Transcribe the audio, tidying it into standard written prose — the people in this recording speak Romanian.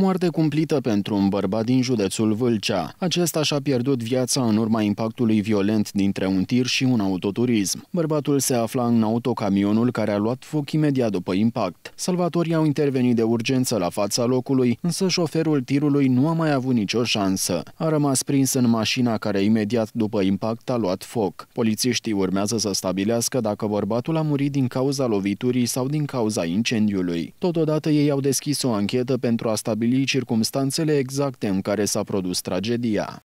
Moarte cumplită pentru un bărbat din județul Vâlcea. Acesta și-a pierdut viața în urma impactului violent dintre un tir și un autoturism. Bărbatul se afla în autocamionul care a luat foc imediat după impact. Salvatorii au intervenit de urgență la fața locului, însă șoferul tirului nu a mai avut nicio șansă. A rămas prins în mașina care imediat după impact a luat foc. Polițiștii urmează să stabilească dacă bărbatul a murit din cauza loviturii sau din cauza incendiului. Totodată ei au deschis o anchetă pentru a stabili circumstanțele exacte în care s-a produs tragedia.